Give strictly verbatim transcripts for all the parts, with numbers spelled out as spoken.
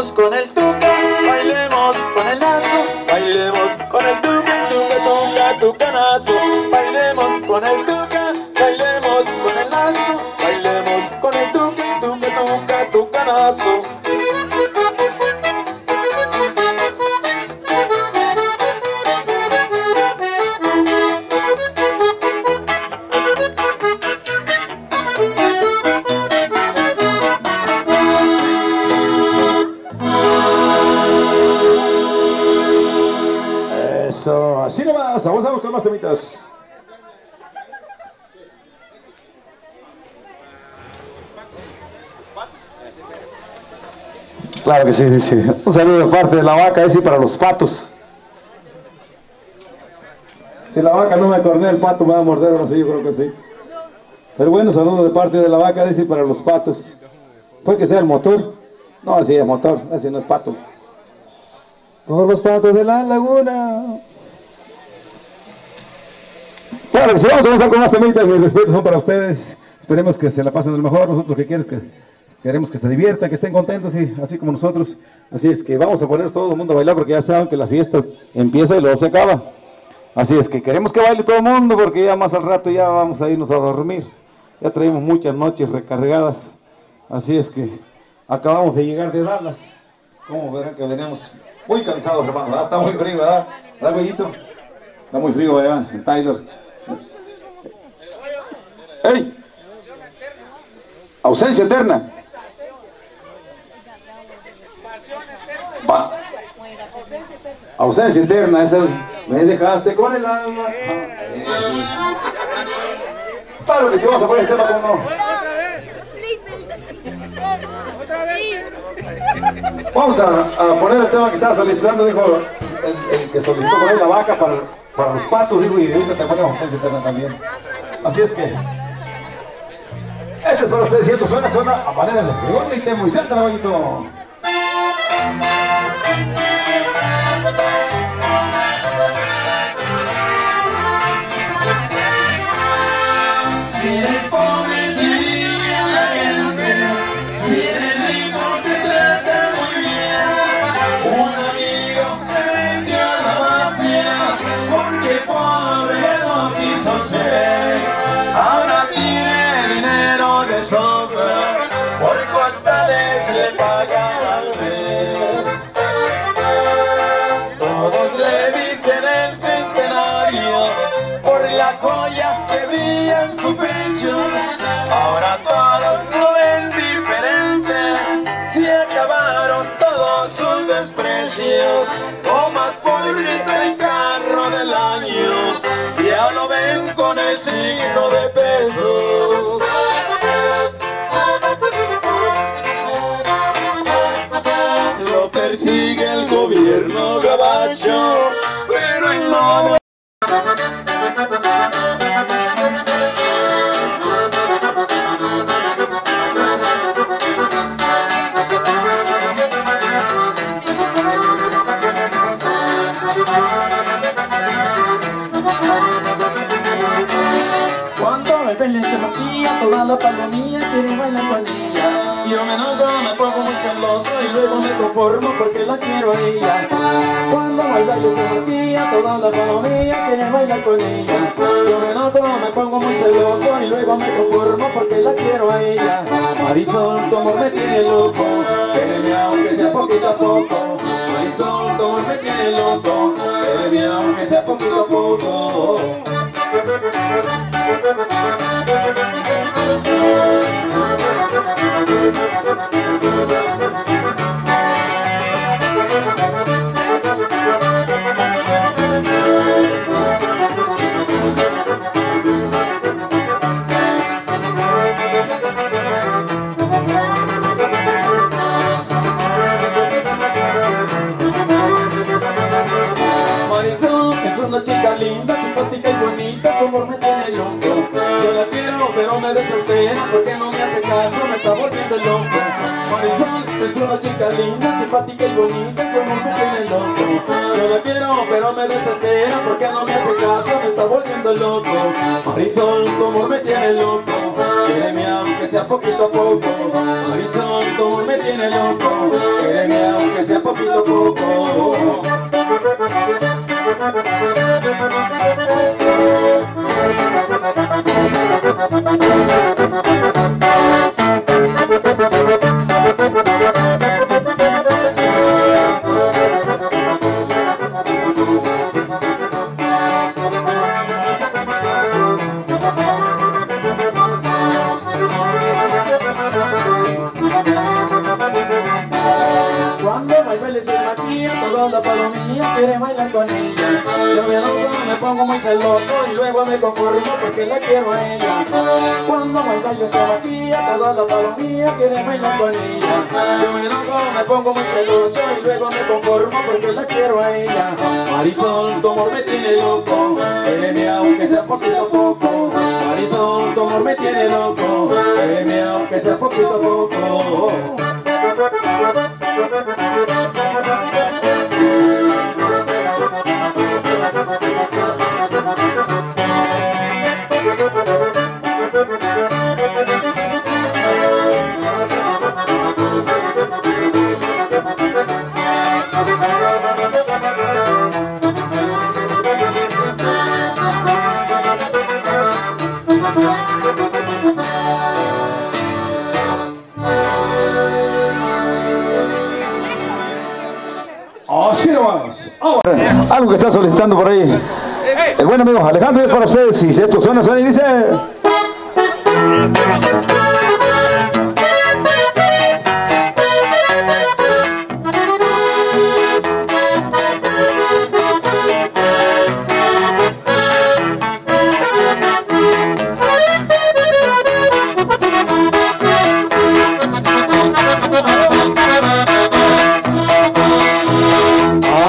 bailemos con el tuque, bailemos con el lazo, bailemos con el tuque, tuque, tuca, tucanazo. Bailemos con el tuque, bailemos con el lazo, bailemos con el tuque, tuque, tuca, tucanazo. Eso, así nomás, avanzamos con más temitas. Claro que sí, sí, sí. Un saludo de parte de la vaca, ese para los patos. Si la vaca no me cornea, el pato me va a morder, ahora sí, yo creo que sí. Pero bueno, saludo de parte de la vaca, ese para los patos. ¿Puede que sea el motor? No, así es motor, así no es pato. Todos los patos de la laguna. Claro que sí, vamos a avanzar con más temitas. Mis respetos son para ustedes. Esperemos que se la pasen de lo mejor. Nosotros que queremos que, queremos que se divierta, que estén contentos, y así como nosotros. Así es que vamos a poner todo el mundo a bailar, porque ya saben que la fiesta empieza y luego se acaba. Así es que queremos que baile todo el mundo, porque ya más al rato ya vamos a irnos a dormir. Ya traemos muchas noches recargadas. Así es que acabamos de llegar de Dallas. Como verán que venimos muy cansados, hermano, ¿verdad? Está muy frío, ¿verdad? ¿Verdad, güeyito? Está muy frío allá en Tyler. ¡Ey! Ausencia eterna. Pa ausencia eterna, esa. Me dejaste con el alma. Claro que si vamos a poner el tema, ¿cómo no? Otra vez. Vamos a, a poner el tema que estaba solicitando, dijo el, el que solicitó poner la vaca para, para los patos, dijo, y dijo que te ponemos ausencia eterna también. Así es que este es para ustedes, y esto suena, suena a manera de Gregorio y Temo, y siéntala, bonito. Si eres pobre, te envidia la gente. Si eres rico, te trata muy bien. Un amigo se metió a la mafia porque pobre no quiso ser. Ahora tiene dinero de sobra, por costales le pagan al mes. Todos le dicen el centenario por la joya que brilla en su pecho. Ahora todos lo ven diferente, se acabaron todos sus desprecios. Comas pública el carro del año, ya lo ven con el signo de pesos. Lo persigue el gobierno gabacho, pero en modo. Toda la palomilla quiere bailar con ella. Yo me enojo, me pongo muy celoso y luego me conformo porque la quiero a ella. Cuando baila yo se maquilla, toda la palomilla quiere bailar con ella. Yo me enojo, me pongo muy celoso y luego me conformo porque la quiero a ella. Marisol, tu amor me tiene loco, quéreme aunque sea poquito a poco. Marisol, tu amor me tiene loco, quéreme aunque sea poquito a poco. Marisol es una chica linda, simpática y bonita. bonita conforme tiene el hombro. Yo la quiero pero me desespera porque no me hace caso, me está volviendo loco. Marisol es una chica linda, simpática y bonita, su amor me tiene el hombro. Yo la quiero pero me desespera porque no me hace caso, me está volviendo loco. Marisol, tu amor me tiene loco, quéreme aunque sea poquito a poco. Marisol, tu amor me tiene loco, quéreme aunque sea poquito a poco. Cuando me baile soy Matías, toda la palomilla quiere bailar con ella. Yo me enojo, me pongo muy celoso y luego me conformo porque la quiero a ella. Cuando me baile soy Matías, toda la palomilla quiere bailar con ella. Yo me enojo, me pongo muy celoso y luego me conformo porque la quiero a ella. Marisol, tu amor me tiene loco, quéreme aunque sea poquito a poco. Marisol, tu amor me tiene loco, quéreme aunque sea poquito a poco. Algo que está solicitando por ahí el buen amigo Alejandro es para ustedes. Y si esto suena, suena y dice...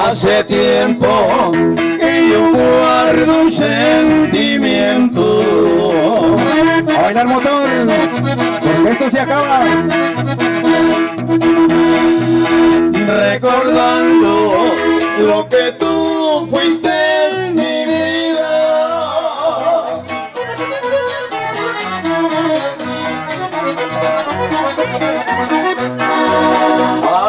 Hace tiempo que yo guardo un sentimiento. A bailar motor, porque esto se acaba. Recordando lo que tú fuiste en mi vida.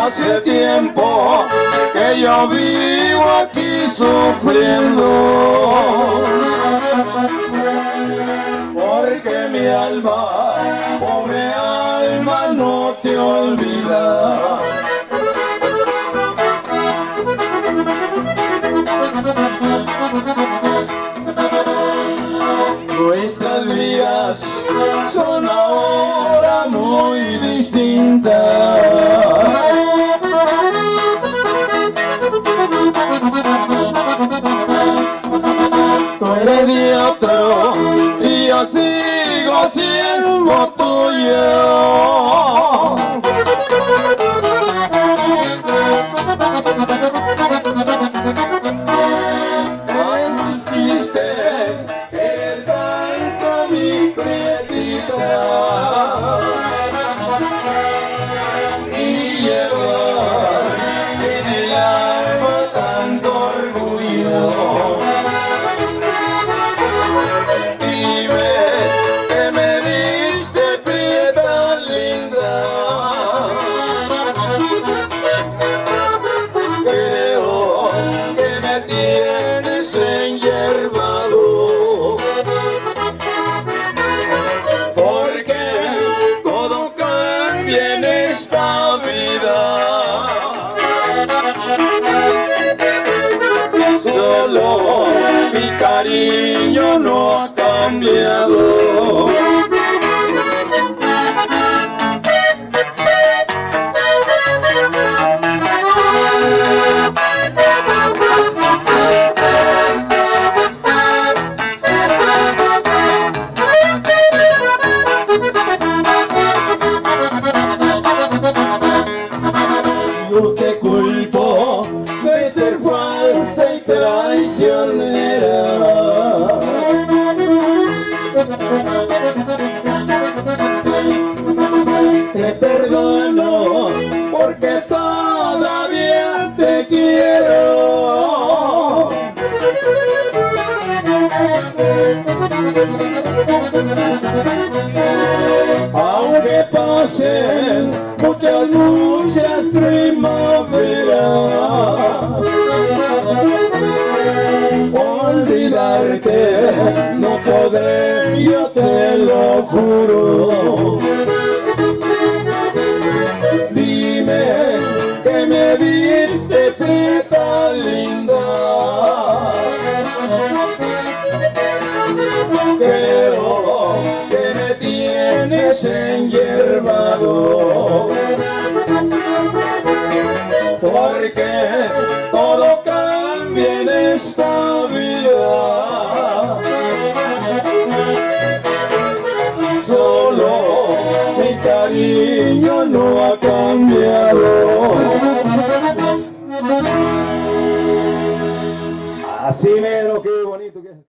Hace tiempo que yo vivo aquí sufriendo, porque mi alma, pobre alma, no te olvida. Nuestras vidas son ahora muy distintas. Tú eres de otro y yo sigo siendo tuyo. Mentiste querer tanto mi prietita y llevar en el alma tanto orgullo. Cariño no ha cambiado. No te culpo de ser falsa y traicionera. Aunque pasen muchas, muchas primaveras, olvidarte no podré, yo te lo juro. Dime que me diste, preta linda, pero que me tienes enyerbado, porque todo cambia en esta vida. Solo mi cariño no ha cambiado.